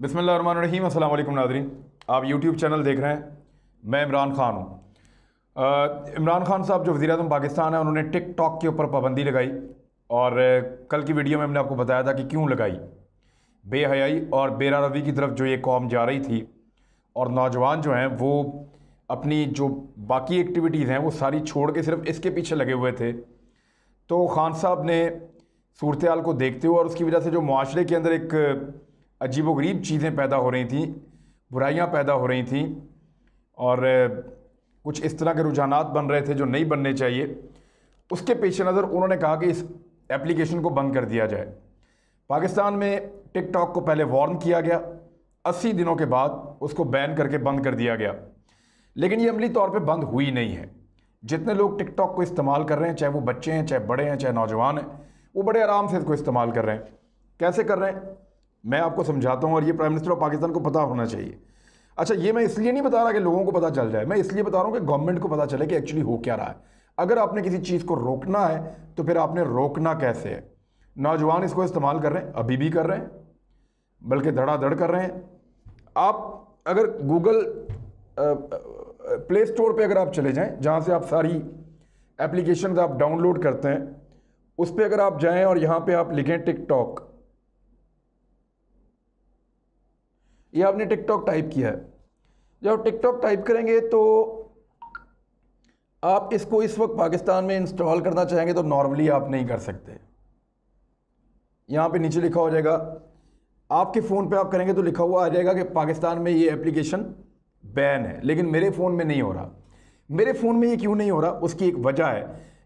बिस्मिल्लाहिर्रहमानिर्रहीम। अस्सलाम वालेकुम नाज़रीन, आप YouTube चैनल देख रहे हैं। मैं इमरान खान हूँ। इमरान खान साहब जो वज़ीर-ए-आज़म पाकिस्तान है, उन्होंने TikTok के ऊपर पाबंदी लगाई और कल की वीडियो में हमने आपको बताया था कि क्यों लगाई। बेहयाई और बेरारवी की तरफ जो ये कौम जा रही थी और नौजवान जो हैं वो अपनी जो बाकी एक्टिविटीज़ हैं वो सारी छोड़ के सिर्फ इसके पीछे लगे हुए थे। तो खान साहब ने सूरत हाल को देखते हुए और उसकी वजह से जो माशरे के अंदर एक अजीबोगरीब चीज़ें पैदा हो रही थी, बुराइयां पैदा हो रही थी और कुछ इस तरह के रुझानात बन रहे थे जो नहीं बनने चाहिए, उसके पेश नज़र उन्होंने कहा कि इस एप्लीकेशन को बंद कर दिया जाए। पाकिस्तान में टिकटॉक को पहले वार्न किया गया, 80 दिनों के बाद उसको बैन करके बंद कर दिया गया, लेकिन ये अमली तौर पर बंद हुई नहीं है। जितने लोग टिकटॉक को इस्तेमाल कर रहे हैं, चाहे वो बच्चे हैं, चाहे बड़े हैं, चाहे नौजवान हैं, वो बड़े आराम से इसको इस्तेमाल कर रहे हैं। कैसे कर रहे हैं मैं आपको समझाता हूँ, और ये प्राइम मिनिस्टर ऑफ पाकिस्तान को पता होना चाहिए। अच्छा, ये मैं इसलिए नहीं बता रहा कि लोगों को पता चल जाए, मैं इसलिए बता रहा हूँ कि गवर्नमेंट को पता चले कि एक्चुअली हो क्या रहा है। अगर आपने किसी चीज़ को रोकना है तो फिर आपने रोकना कैसे है। नौजवान इसको इस्तेमाल कर रहे हैं, अभी भी कर रहे हैं, बल्कि धड़ाधड़ कर रहे हैं। आप अगर गूगल प्ले स्टोर पर अगर आप चले जाएँ, जहाँ से आप सारी एप्लीकेशन आप डाउनलोड करते हैं, उस पर अगर आप जाएँ और यहाँ पर आप लिखें टिकटॉक, ये आपने टिकटॉक टाइप किया है। जब टिकटॉक टाइप करेंगे तो आप इसको इस वक्त पाकिस्तान में इंस्टॉल करना चाहेंगे तो नॉर्मली आप नहीं कर सकते। यहाँ पे नीचे लिखा हो जाएगा, आपके फ़ोन पे आप करेंगे तो लिखा हुआ आ जाएगा कि पाकिस्तान में ये एप्लीकेशन बैन है, लेकिन मेरे फ़ोन में नहीं हो रहा। मेरे फ़ोन में ये क्यों नहीं हो रहा, उसकी एक वजह है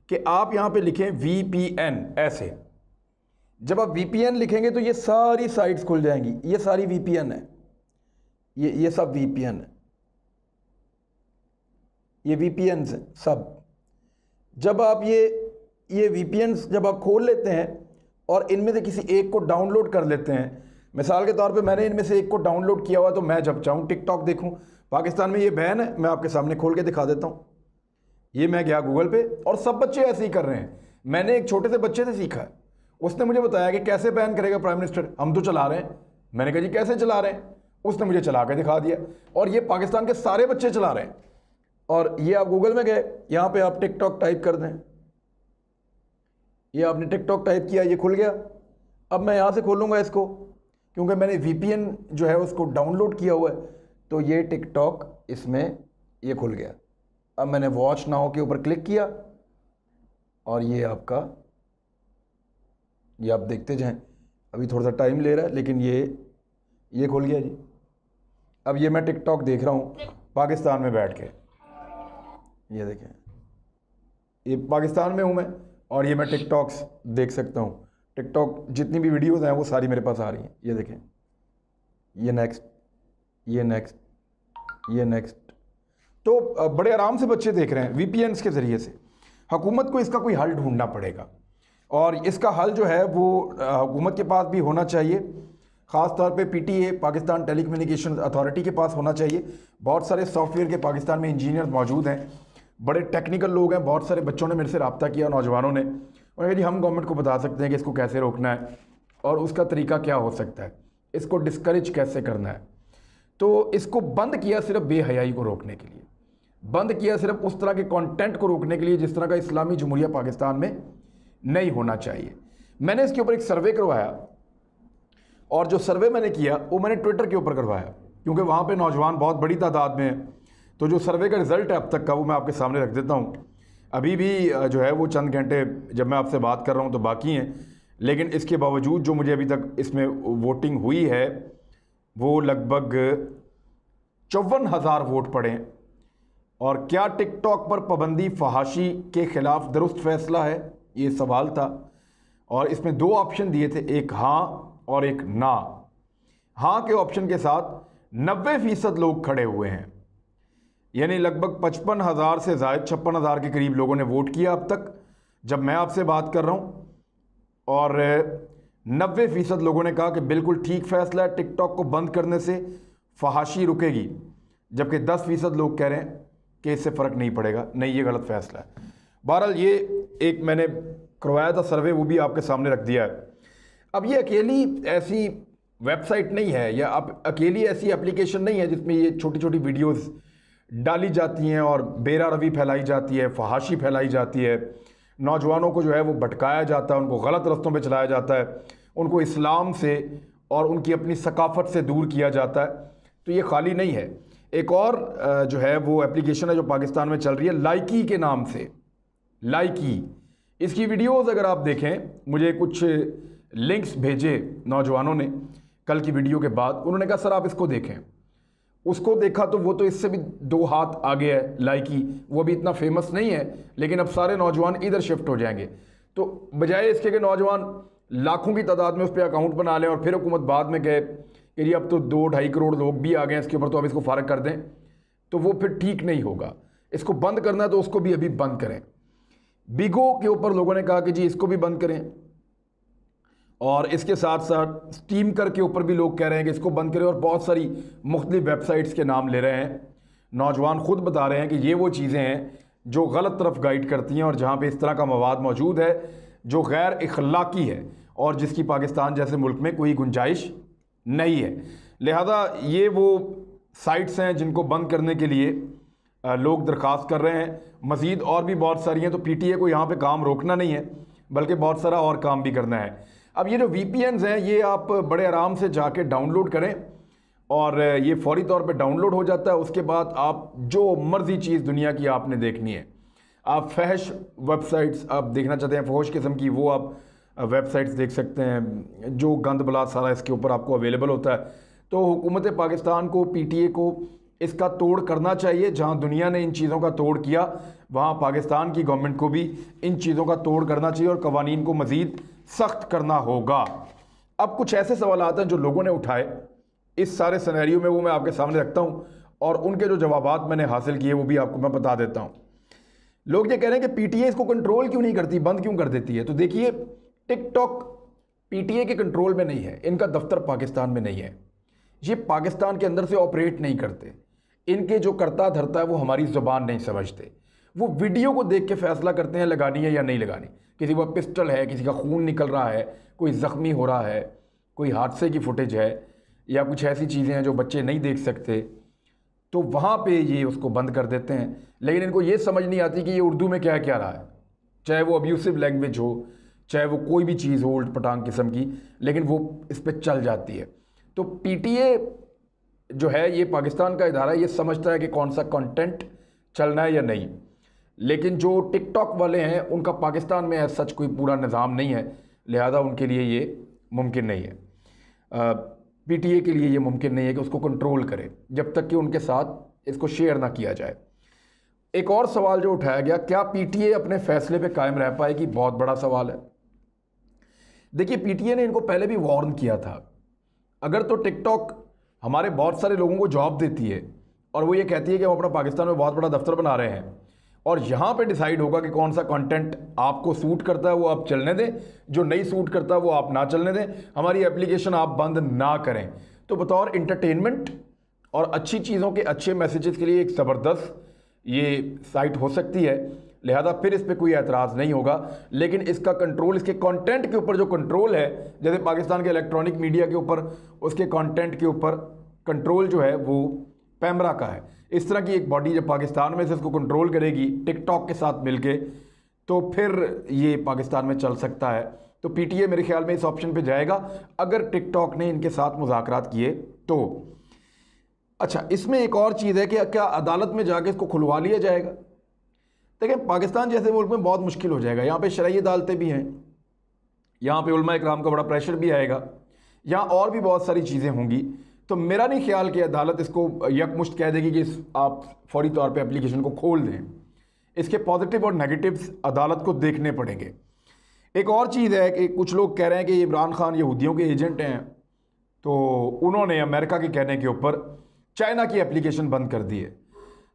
कि आप यहाँ पर लिखें VPN। ऐसे जब आप VPN लिखेंगे तो ये सारी साइट्स खुल जाएंगी। ये सारी VPN है, ये सब VPN है, ये VPN है सब। जब आप ये VPN जब आप खोल लेते हैं और इनमें से किसी एक को डाउनलोड कर लेते हैं, मिसाल के तौर पे मैंने इनमें से एक को डाउनलोड किया हुआ, तो मैं जब चाहूँ टिकटॉक देखूँ। पाकिस्तान में ये बैन है, मैं आपके सामने खोल के दिखा देता हूँ। ये मैं गया गूगल पे और सब बच्चे ऐसे ही कर रहे हैं। मैंने एक छोटे से बच्चे से सीखा, उसने मुझे बताया कि कैसे बैन करेगा प्राइम मिनिस्टर, हम तो चला रहे हैं। मैंने कहा जी कैसे चला रहे हैं, उसने मुझे चला के दिखा दिया और ये पाकिस्तान के सारे बच्चे चला रहे हैं। और ये आप गूगल में गए, यहाँ पे आप टिकटॉक टाइप कर दें, ये आपने टिकटॉक टाइप किया, ये खुल गया। अब मैं यहाँ से खोलूँगा इसको, क्योंकि मैंने VPN जो है उसको डाउनलोड किया हुआ है। तो ये टिकटॉक इसमें ये खुल गया। अब मैंने वॉच नाउ के ऊपर क्लिक किया और ये आपका, ये आप देखते जाएँ, अभी थोड़ा सा टाइम ले रहा है, लेकिन ये खुल गया जी। अब ये मैं टिकटॉक देख रहा हूँ पाकिस्तान में बैठ के, ये देखें, ये पाकिस्तान में हूँ मैं और ये मैं टिकटॉक देख सकता हूँ। टिकटॉक जितनी भी वीडियोस हैं वो सारी मेरे पास आ रही हैं। ये देखें, ये नेक्स्ट, ये नेक्स्ट, ये नेक्स्ट। तो बड़े आराम से बच्चे देख रहे हैं VPN के ज़रिए से। हुकूमत को इसका कोई हल ढूंढना पड़ेगा और इसका हल जो है वो हुकूमत के पास भी होना चाहिए, ख़ास तौर पे PTA पाकिस्तान टेलीकम्युनिकेशन अथॉरिटी के पास होना चाहिए। बहुत सारे सॉफ्टवेयर के पाकिस्तान में इंजीनियर मौजूद हैं, बड़े टेक्निकल लोग हैं। बहुत सारे बच्चों ने मेरे से रब्ता किया, नौजवानों ने, और यदि हम गवर्नमेंट को बता सकते हैं कि इसको कैसे रोकना है और उसका तरीका क्या हो सकता है, इसको डिस्करेज कैसे करना है। तो इसको बंद किया सिर्फ बेहयाई को रोकने के लिए, बंद किया सिर्फ उस तरह के कॉन्टेंट को रोकने के लिए जिस तरह का इस्लामी जमहूरिया पाकिस्तान में नहीं होना चाहिए। मैंने इसके ऊपर एक सर्वे करवाया और जो सर्वे मैंने किया वो मैंने ट्विटर के ऊपर करवाया, क्योंकि वहाँ पे नौजवान बहुत बड़ी तादाद में हैं। तो जो सर्वे का रिज़ल्ट है अब तक का वो मैं आपके सामने रख देता हूँ। अभी भी जो है वो चंद घंटे जब मैं आपसे बात कर रहा हूँ तो बाकी हैं, लेकिन इसके बावजूद जो मुझे अभी तक इसमें वोटिंग हुई है वो लगभग 54,000 वोट पड़े हैं। और क्या टिकटॉक पर पाबंदी फहाशी के ख़िलाफ़ दुरुस्त फैसला है, ये सवाल था। और इसमें दो ऑप्शन दिए थे, एक हाँ और एक ना। हाँ के ऑप्शन के साथ 90% लोग खड़े हुए हैं, यानी लगभग 55,000 से ज़ायद 56,000 के करीब लोगों ने वोट किया अब तक जब मैं आपसे बात कर रहा हूँ। और 90% लोगों ने कहा कि बिल्कुल ठीक फैसला है, टिकटॉक को बंद करने से फहाशी रुकेगी, जबकि 10% लोग कह रहे हैं कि इससे फ़र्क नहीं पड़ेगा, नहीं ये गलत फैसला है। बहरहाल ये एक मैंने करवाया था सर्वे, वो भी आपके सामने रख दिया है। अब ये अकेली ऐसी वेबसाइट नहीं है या आप अकेली ऐसी एप्लीकेशन नहीं है जिसमें ये छोटी छोटी वीडियोस डाली जाती हैं और बेरा रवी फैलाई जाती है, फहाशी फैलाई जाती है, नौजवानों को जो है वो भटकाया जाता है, उनको गलत रस्तों पे चलाया जाता है, उनको इस्लाम से और उनकी अपनी सकाफत से दूर किया जाता है। तो ये खाली नहीं है। एक और जो है वो एप्लीकेशन है जो पाकिस्तान में चल रही है लाइकी के नाम से, लाइकी। इसकी वीडियोस अगर आप देखें, मुझे कुछ लिंक्स भेजे नौजवानों ने कल की वीडियो के बाद, उन्होंने कहा सर आप इसको देखें। उसको देखा तो वो तो इससे भी दो हाथ आगे है लाइकी, वो भी इतना फेमस नहीं है, लेकिन अब सारे नौजवान इधर शिफ्ट हो जाएंगे। तो बजाय इसके कि नौजवान लाखों की तादाद में उस पर अकाउंट बना लें और फिर हुकूमत बाद में कहे कि अब तो 2-2.5 करोड़ लोग भी आ गए इसके ऊपर, तो अब इसको फ़ारग कर दें, तो वो फिर ठीक नहीं होगा। इसको बंद करना है तो उसको भी अभी बंद करें। बिगो के ऊपर लोगों ने कहा कि जी इसको भी बंद करें, और इसके साथ साथ स्ट्रीमर के ऊपर भी लोग कह रहे हैं कि इसको बंद करें, और बहुत सारी मुख्तलिफ वेबसाइट्स के नाम ले रहे हैं। नौजवान ख़ुद बता रहे हैं कि ये वो चीज़ें हैं जो गलत तरफ गाइड करती हैं और जहाँ पे इस तरह का मवाद मौजूद है जो गैर इखलाकी है और जिसकी पाकिस्तान जैसे मुल्क में कोई गुंजाइश नहीं है। लिहाजा ये वो साइट्स हैं जिनको बंद करने के लिए लोग दरख्वास्त कर रहे हैं। मज़ीद और भी बहुत सारी हैं। तो PTA को यहाँ पर काम रोकना नहीं है, बल्कि बहुत सारा और काम भी करना है। अब ये जो VPNs हैं, ये आप बड़े आराम से जाके डाउनलोड करें और ये फौरी तौर पे डाउनलोड हो जाता है। उसके बाद आप जो मर्ज़ी चीज़ दुनिया की आपने देखनी है, आप फहश वेबसाइट्स आप देखना चाहते हैं, फहश किस्म की वो आप वेबसाइट्स देख सकते हैं, जो गंद बला सारा इसके ऊपर आपको अवेलेबल होता है। तो हुकूमत पाकिस्तान को, PTA को इसका तोड़ करना चाहिए। जहाँ दुनिया ने इन चीज़ों का तोड़ किया, वहाँ पाकिस्तान की गवर्नमेंट को भी इन चीज़ों का तोड़ करना चाहिए और कवानीन को मज़ीद सख्त करना होगा। अब कुछ ऐसे सवाल आते हैं जो लोगों ने उठाए इस सारे सिनेरियो में, वो मैं आपके सामने रखता हूँ और उनके जो जवाबात मैंने हासिल किए वो भी आपको मैं बता देता हूँ। लोग ये कह रहे हैं कि PTA इसको कंट्रोल क्यों नहीं करती, बंद क्यों कर देती है। तो देखिए, टिकटॉक PTA के कंट्रोल में नहीं है, इनका दफ्तर पाकिस्तान में नहीं है, ये पाकिस्तान के अंदर से ऑपरेट नहीं करते। इनके जो करता धरता है वो हमारी ज़ुबान नहीं समझते। वो वीडियो को देख के फैसला करते हैं लगानी है या नहीं लगानी। किसी पर पिस्टल है, किसी का खून निकल रहा है, कोई ज़ख्मी हो रहा है, कोई हादसे की फुटेज है या कुछ ऐसी चीज़ें हैं जो बच्चे नहीं देख सकते, तो वहाँ पे ये उसको बंद कर देते हैं। लेकिन इनको ये समझ नहीं आती कि ये उर्दू में क्या क्या रहा है, चाहे वो अब्यूसिव लैंग्वेज हो, चाहे वो कोई भी चीज़ हो उल्ट पटांग किस्म की, लेकिन वो इस पर चल जाती है। तो PTA जो है, ये पाकिस्तान का इदारा, ये समझता है कि कौन सा कंटेंट चलना है या नहीं। लेकिन जो टिकटॉक वाले हैं, उनका पाकिस्तान में सच कोई पूरा निज़ाम नहीं है, लिहाजा उनके लिए ये मुमकिन नहीं है, PTA के लिए ये मुमकिन नहीं है कि उसको कंट्रोल करें जब तक कि उनके साथ इसको शेयर ना किया जाए। एक और सवाल जो उठाया गया, क्या PTA अपने फैसले पर कायम रह पाएगी, बहुत बड़ा सवाल है। देखिए, PTA ने इनको पहले भी वार्न किया था। अगर तो टिकटॉक हमारे बहुत सारे लोगों को जॉब देती है और वो ये कहती है कि हम अपना पाकिस्तान में बहुत बड़ा दफ्तर बना रहे हैं और यहाँ पे डिसाइड होगा कि कौन सा कंटेंट आपको सूट करता है वो आप चलने दें, जो नहीं सूट करता वो आप ना चलने दें, हमारी एप्लीकेशन आप बंद ना करें। तो बतौर इंटरटेनमेंट और अच्छी चीज़ों के अच्छे मैसेजेस के लिए एक ज़बरदस्त ये साइट हो सकती है, लिहाजा फिर इस पर कोई एतराज़ नहीं होगा। लेकिन इसका कंट्रोल, इसके कंटेंट के ऊपर जो कंट्रोल है, जैसे पाकिस्तान के इलेक्ट्रॉनिक मीडिया के ऊपर उसके कंटेंट के ऊपर कंट्रोल जो है वो PEMRA का है। इस तरह की एक बॉडी जब पाकिस्तान में से इसको कंट्रोल करेगी टिकटॉक के साथ मिलके, तो फिर ये पाकिस्तान में चल सकता है। तो PTA मेरे ख्याल में इस ऑप्शन पर जाएगा अगर टिकटॉक ने इनके साथ मुज़ाकरात किए तो। अच्छा, इसमें एक और चीज़ है कि क्या अदालत में जाके इसको खुलवा लिया जाएगा। लेकिन पाकिस्तान जैसे मुल्क में बहुत मुश्किल हो जाएगा। यहाँ पे शरई अदालतें भी हैं, यहाँ पे उलमा इकराम का बड़ा प्रेशर भी आएगा, यहाँ और भी बहुत सारी चीज़ें होंगी। तो मेरा नहीं ख्याल कि अदालत इसको यकमुश्त कह देगी कि आप फौरी तौर पे एप्लीकेशन को खोल दें। इसके पॉजिटिव और नेगेटिव्स अदालत को देखने पड़ेंगे। एक और चीज़ है कि कुछ लोग कह रहे हैं कि इमरान खान यहूदियों के एजेंट हैं, तो उन्होंने अमेरिका के कहने के ऊपर चाइना की एप्लीकेशन बंद कर दी है।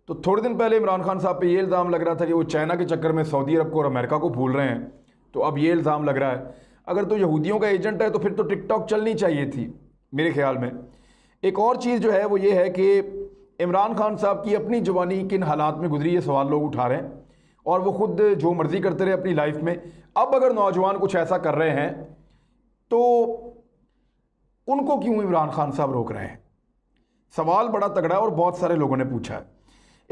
तो थोड़े दिन पहले इमरान खान साहब पे ये इल्ज़ाम लग रहा था कि वो चाइना के चक्कर में सऊदी अरब को और अमेरिका को भूल रहे हैं, तो अब ये इल्ज़ाम लग रहा है। अगर तो यहूदियों का एजेंट है तो फिर तो टिकटॉक चलनी चाहिए थी मेरे ख्याल में। एक और चीज़ जो है वो ये है कि इमरान खान साहब की अपनी जवानी किन हालात में गुजरी, ये सवाल लोग उठा रहे हैं, और वो खुद जो मर्ज़ी करते रहे अपनी लाइफ में। अब अगर नौजवान कुछ ऐसा कर रहे हैं तो उनको क्यों इमरान खान साहब रोक रहे हैं? सवाल बड़ा तगड़ा है और बहुत सारे लोगों ने पूछा है।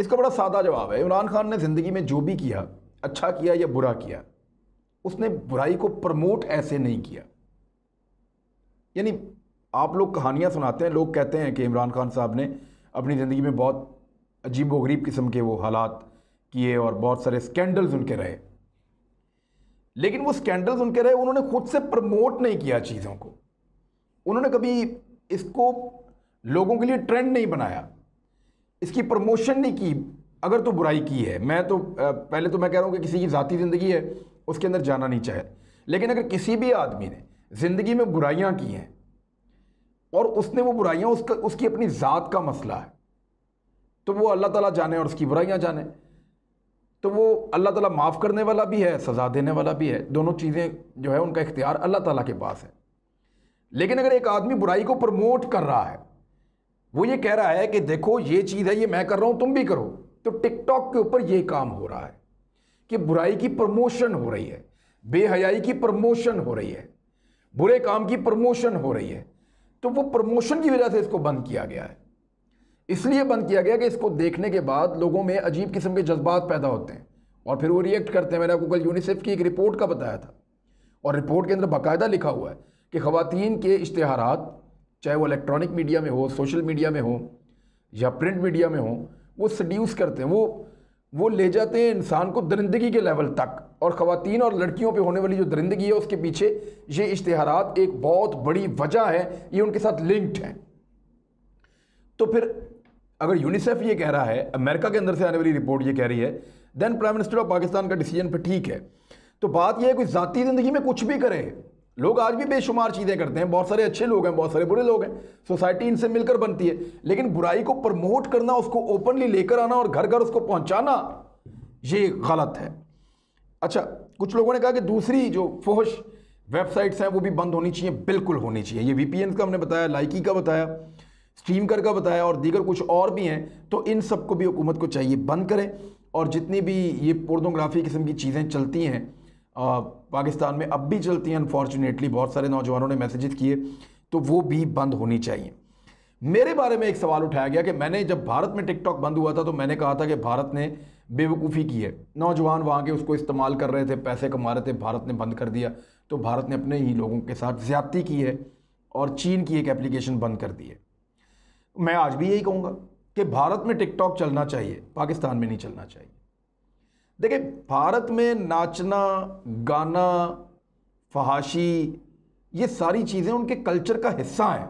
इसका बड़ा सादा जवाब है, इमरान खान ने ज़िंदगी में जो भी किया, अच्छा किया या बुरा किया, उसने बुराई को प्रमोट ऐसे नहीं किया। यानी आप लोग कहानियाँ सुनाते हैं, लोग कहते हैं कि इमरान खान साहब ने अपनी ज़िंदगी में बहुत अजीबोगरीब किस्म के वो हालात किए और बहुत सारे स्कैंडल्स उनके रहे, लेकिन वो स्कैंडल्स उनके रहे, उन्होंने खुद से प्रमोट नहीं किया चीज़ों को। उन्होंने कभी इसको लोगों के लिए ट्रेंड नहीं बनाया, इसकी प्रमोशन नहीं की। अगर तो बुराई की है, मैं कह रहा हूँ कि किसी की ज़ाती ज़िंदगी है, उसके अंदर जाना नहीं चाहिए, लेकिन अगर किसी भी आदमी ने ज़िंदगी में बुराइयाँ की हैं और उसने वो बुराइयाँ उसकी अपनी ज़ात का मसला है, तो वो अल्लाह ताला जाने और उसकी बुराइयाँ जाने। तो वो अल्लाह ताला माफ़ करने वाला भी है, सज़ा देने वाला भी है, दोनों चीज़ें जो है उनका इख्तियार अल्लाह ताला के पास है। लेकिन अगर एक आदमी बुराई को प्रमोट कर रहा है, वो ये कह रहा है कि देखो ये चीज़ है, ये मैं कर रहा हूँ, तुम भी करो, तो टिकटॉक के ऊपर ये काम हो रहा है कि बुराई की प्रमोशन हो रही है, बेहयाई की प्रमोशन हो रही है, बुरे काम की प्रमोशन हो रही है। तो वो प्रमोशन की वजह से इसको बंद किया गया है, इसलिए बंद किया गया कि इसको देखने के बाद लोगों में अजीब किस्म के जज्बात पैदा होते हैं और फिर वो रिएक्ट करते हैं। मैंने आपको कल यूनिसेफ की एक रिपोर्ट का बताया था, और रिपोर्ट के अंदर बाकायदा लिखा हुआ है कि ख़वातीन के इश्तिहारात, चाहे वो इलेक्ट्रॉनिक मीडिया में हो, सोशल मीडिया में हो या प्रिंट मीडिया में हो, वो सड्यूस करते हैं, वो ले जाते हैं इंसान को दरिंदगी के लेवल तक। और ख़वातीन और लड़कियों पे होने वाली जो दरिंदगी है, उसके पीछे ये इश्तिहारात एक बहुत बड़ी वजह है, ये उनके साथ लिंक्ड हैं। तो फिर अगर यूनिसेफ ये कह रहा है, अमेरिका के अंदर से आने वाली रिपोर्ट ये कह रही है, then prime minister of Pakistan का डिसीजन फिर ठीक है। तो बात यह है, कोई ज़ाती ज़िंदगी में कुछ भी करे, लोग आज भी बेशुमार चीज़ें करते हैं, बहुत सारे अच्छे लोग हैं, बहुत सारे बुरे लोग हैं, सोसाइटी इनसे मिलकर बनती है, लेकिन बुराई को प्रमोट करना, उसको ओपनली लेकर आना और घर घर उसको पहुंचाना, ये गलत है। अच्छा, कुछ लोगों ने कहा कि दूसरी जो फोहश वेबसाइट्स हैं वो भी बंद होनी चाहिए, बिल्कुल होनी चाहिए। ये वीपीएन का हमने बताया, लाइकी का बताया, स्ट्रीमर का बताया, और दीगर कुछ और भी हैं। तो इन सबको भी हुकूमत को चाहिए बंद करें, और जितनी भी ये पोर्नोग्राफी किस्म की चीज़ें चलती हैं पाकिस्तान में, अब भी चलती हैं अनफॉर्चुनेटली, बहुत सारे नौजवानों ने मैसेजेस किए, तो वो भी बंद होनी चाहिए। मेरे बारे में एक सवाल उठाया गया कि मैंने जब भारत में टिकटॉक बंद हुआ था तो मैंने कहा था कि भारत ने बेवकूफ़ी की है, नौजवान वहाँ के उसको इस्तेमाल कर रहे थे, पैसे कमा रहे थे, भारत ने बंद कर दिया, तो भारत ने अपने ही लोगों के साथ ज़्यादती की है और चीन की एक एप्लीकेशन बंद कर दी है। मैं आज भी यही कहूँगा कि भारत में टिकटॉक चलना चाहिए, पाकिस्तान में नहीं चलना चाहिए। देखिए, भारत में नाचना, गाना, फहाशी, ये सारी चीज़ें उनके कल्चर का हिस्सा हैं।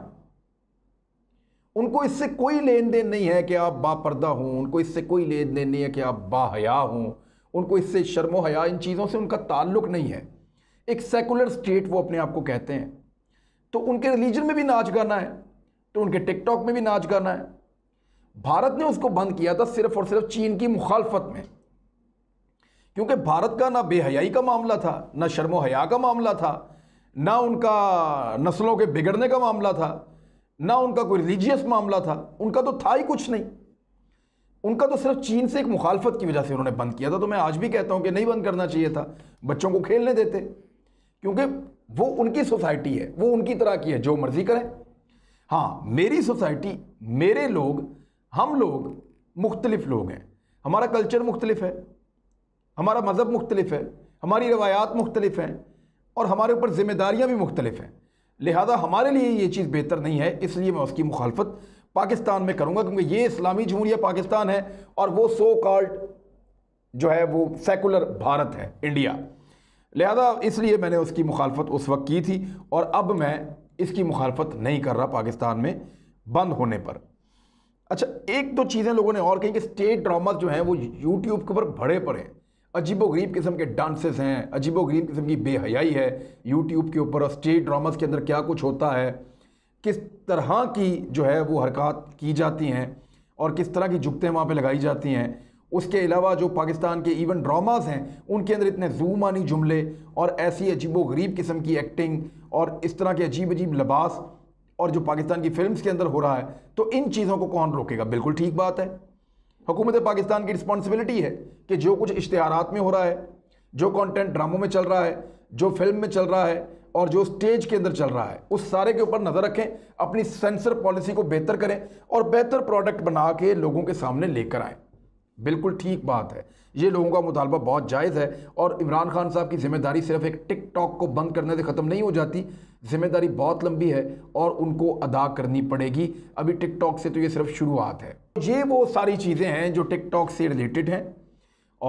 उनको इससे कोई लेन देन नहीं है कि आप बापर्दा हों, उनको इससे कोई लेन देन नहीं है कि आप बाहया हों, उनको इससे शर्मो हया, इन चीज़ों से उनका ताल्लुक नहीं है। एक सेकुलर स्टेट वो अपने आप को कहते हैं, तो उनके रिलीजन में भी नाच गाना है, तो उनके टिकटॉक में भी नाच गाना है। भारत ने उसको बंद किया था सिर्फ और सिर्फ चीन की मुखालफत में, क्योंकि भारत का ना बेहयाई का मामला था, ना शर्मो हया का मामला था, ना उनका नस्लों के बिगड़ने का मामला था, ना उनका कोई रिलीजियस मामला था, उनका तो था ही कुछ नहीं। उनका तो सिर्फ चीन से एक मुखालफत की वजह से उन्होंने बंद किया था। तो मैं आज भी कहता हूँ कि नहीं बंद करना चाहिए था, बच्चों को खेलने देते, क्योंकि वो उनकी सोसाइटी है, वो उनकी तरह की है, जो मर्जी करें। हाँ, मेरी सोसाइटी, मेरे लोग, हम लोग मुख्तलिफ लोग हैं, हमारा कल्चर मुख्तलिफ है, हमारा मज़हब मुख्तलिफ है, हमारी रवायात मुख्तलिफ हैं, और हमारे ऊपर ज़िम्मेदारियाँ भी मुख्तलिफ हैं। लिहाजा हमारे लिए ये चीज़ बेहतर नहीं है, इसलिए मैं उसकी मुखालफत पाकिस्तान में करूँगा, क्योंकि ये इस्लामी जमहूरिया पाकिस्तान है और वो सो कॉल्ड जो है वो सेकुलर भारत है, इंडिया। लिहाजा इसलिए मैंने उसकी मुखालफत उस वक्त की थी, और अब मैं इसकी मुखालफत नहीं कर रहा पाकिस्तान में बंद होने पर। अच्छा, एक दो चीज़ें लोगों ने और कही कि स्टेट ड्रामा जो हैं वो यूट्यूब के ऊपर भरे पड़े हैं, अजीबोगरीब किस्म के डांसेस हैं, अजीबोगरीब किस्म की बेहयाई है यूट्यूब के ऊपर, और स्टेट ड्रामास के अंदर क्या कुछ होता है, किस तरह की जो है वो हरकत की जाती हैं और किस तरह की जुगतें वहाँ पे लगाई जाती हैं। उसके अलावा जो पाकिस्तान के इवन ड्रामास हैं उनके अंदर इतने जूमानी जुमले और ऐसी अजीबोगरीब किस्म की एक्टिंग और इस तरह के अजीब अजीब लिबास और जो पाकिस्तान की फ़िल्म्स के अंदर हो रहा है, तो इन चीज़ों को कौन रोकेगा? बिल्कुल ठीक बात है, हुकूमत पाकिस्तान की रिस्पॉन्सिबिलिटी है कि जो कुछ इश्तिहारात में हो रहा है, जो कंटेंट ड्रामों में चल रहा है, जो फिल्म में चल रहा है, और जो स्टेज के अंदर चल रहा है उस सारे के ऊपर नज़र रखें, अपनी सेंसर पॉलिसी को बेहतर करें और बेहतर प्रोडक्ट बना के लोगों के सामने लेकर आएँ। बिल्कुल ठीक बात है, ये लोगों का मुतालबा बहुत जायज़ है। और इमरान खान साहब की ज़िम्मेदारी सिर्फ एक टिकटॉक को बंद करने से ख़त्म नहीं हो जाती, ज़िम्मेदारी बहुत लंबी है और उनको अदा करनी पड़ेगी। अभी टिकटॉक से तो ये सिर्फ शुरुआत है। ये वो सारी चीज़ें हैं जो टिकटॉक से रिलेटेड हैं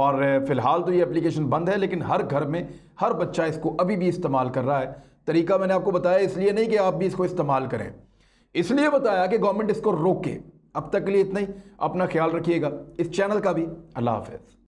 और फ़िलहाल तो ये एप्लीकेशन बंद है, लेकिन हर घर में हर बच्चा इसको अभी भी इस्तेमाल कर रहा है। तरीका मैंने आपको बताया इसलिए नहीं कि आप भी इसको इस्तेमाल करें, इसलिए बताया कि गवर्नमेंट इसको रोके। अब तक के लिए इतना ही, अपना ख्याल रखिएगा। इस चैनल का भी। अल्लाह हाफ़िज़।